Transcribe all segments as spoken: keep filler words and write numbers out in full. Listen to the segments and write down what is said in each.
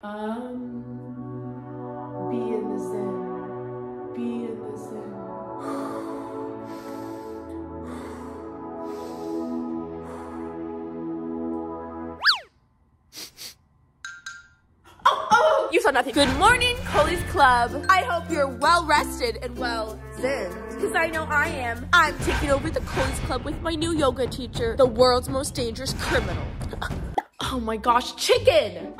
Um, be in the Zen, be in the Zen. Oh, oh, you saw nothing. Good morning, Colie's Club. I hope you're well rested and well zen. Because I know I am. I'm taking over the Colie's Club with my new yoga teacher, the world's most dangerous criminal. Oh my gosh, chicken!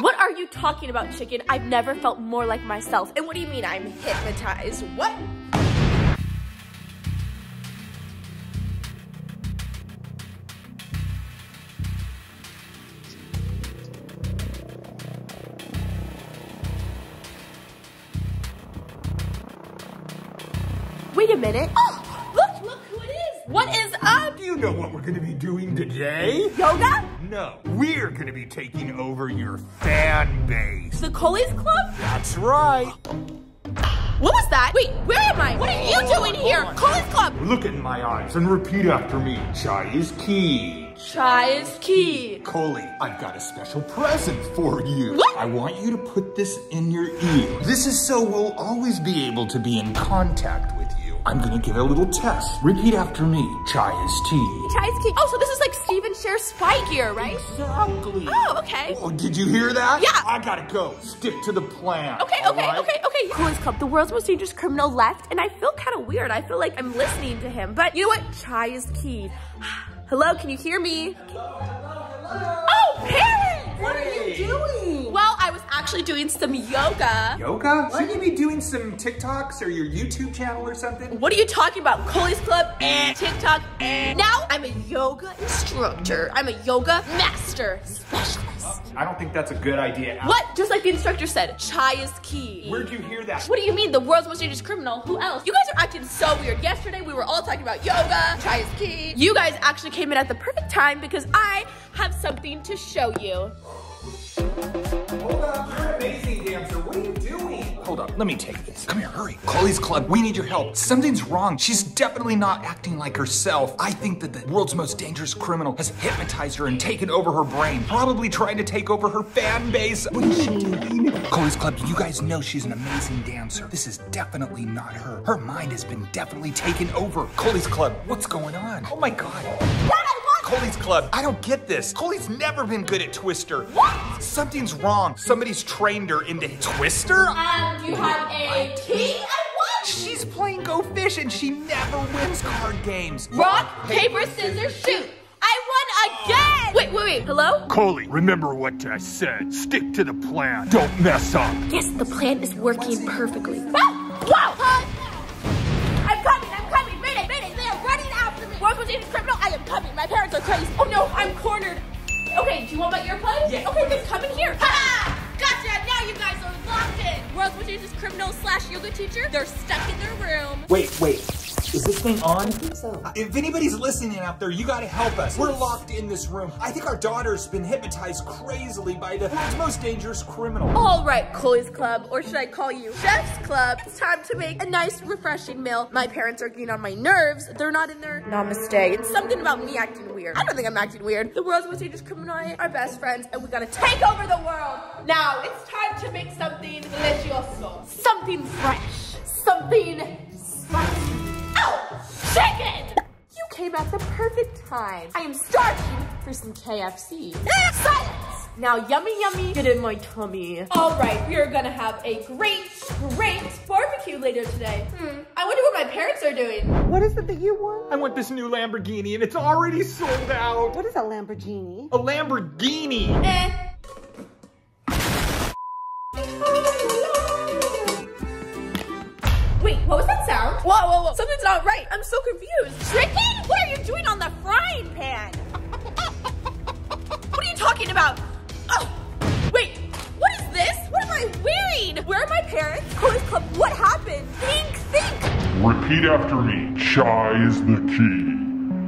What are you talking about, chicken? I've never felt more like myself. And what do you mean I'm hypnotized? What? Wait a minute. Oh, look, look who it is. What is up? You know what we're gonna be doing today? Yoga? No, we're gonna be taking over your fan base. The Colie's Club? That's right. What was that? Wait, where am I? What are you doing here? Colie's Club! Look in my eyes and repeat after me. Chai is key. Chai is key. Colie, I've got a special present for you. What? I want you to put this in your ear. This is so we'll always be able to be in contact with you. I'm gonna give a little test. Repeat after me. Chai is tea. Chai is tea. Oh, so this is like Steve and Cher's spy gear, right? Exactly. Oh, okay. Oh, did you hear that? Yeah. I gotta go. Stick to the plan. Okay, okay, right? okay, okay. Colie's Club, the world's most dangerous criminal left, and I feel kind of weird. I feel like I'm listening to him, but you know what? Chai is key. Hello, can you hear me? Hello, hello, hello. Oh, parents! What are you doing? Well, I was actually doing some yoga. Yoga? Shouldn't you be doing some TikToks or your YouTube channel or something? What are you talking about? Colie's Club, eh, TikTok, eh. Now I'm a yoga instructor. I'm a yoga master specialist. I don't think that's a good idea. What? Just like the instructor said, chai is key. Where'd you hear that? What do you mean? The world's most dangerous criminal? Who else? You guys are acting so weird. Yesterday we were all talking about yoga, chai is key. You guys actually came in at the perfect time because I have something to show you. Hold up, you're an amazing dancer. What are you doing? Hold up, let me take this. Come here, hurry. Colie's Club, we need your help. Something's wrong. She's definitely not acting like herself. I think that the world's most dangerous criminal has hypnotized her and taken over her brain. Probably trying to take over her fan base. What is she doing? Colie's Club, you guys know she's an amazing dancer. This is definitely not her. Her mind has been definitely taken over. Colie's Club, what's going on? Oh my God. Colie's Club, I don't get this. Colie's never been good at Twister. What? Something's wrong. Somebody's trained her into Twister? Um, do you have a tea and what? She's playing Go Fish and she never wins card games. Rock, paper, scissors, shoot. I won again! Wait, wait, wait, hello? Colie, remember what I said. Stick to the plan. Don't mess up. Yes, the plan is working perfectly. Ah! Wow! Uh, I'm coming, I'm coming. Minute, minute, they're running after me. World was in criminal. I am coming. My parents are crazy. Oh no, I'm cornered. Okay, do you want my earplugs? Yeah. Okay, then come in here. Ha! Gotcha, now you guys are locked in. World's most dangerous criminal slash yoga teacher. They're stuck in their room. Wait, wait, is this thing on? I think so. Uh, if anybody's listening out there, you gotta help us. We're locked in this room. I think our daughter's been hypnotized crazily by the world's most dangerous criminal. All right, Colie's Club, or should I call you Chef's Club? It's time to make a nice, refreshing meal. My parents are getting on my nerves. They're not in their namaste. It's something about me acting weird. I don't think I'm acting weird. The world's most dangerous criminal and I are best friends, and we gotta take over the world. Now, it's time to make something delicioso. Something fresh. Something spicy. Ow! Chicken! You came at the perfect time. I am starving for some K F C. Silence! Now yummy yummy, get in my tummy. All right, we are gonna have a great, great barbecue later today. Hmm, I wonder what my parents are doing. What is it that you want? I want this new Lamborghini and it's already sold out. What is a Lamborghini? A Lamborghini. Eh. Wait, what was that sound? Whoa, whoa, whoa. Something's not right. I'm so confused. Chicken? What are you doing on the frying pan? What are you talking about? Oh, wait, what is this? What am I wearing? Where are my parents? Colie's Club, what happened? Think, think. Repeat after me. Chai is the key.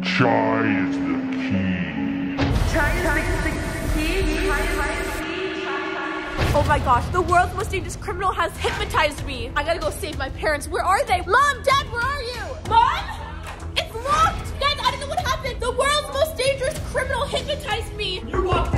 Chai is the key. Chai is the key. Chai is the key. Oh my gosh, the world's most dangerous criminal has hypnotized me. I gotta go save my parents. Where are they? Mom, Dad, where are you? Mom? It's locked! Guys, I don't know what happened. happened? The world's most dangerous criminal hypnotized me. You walked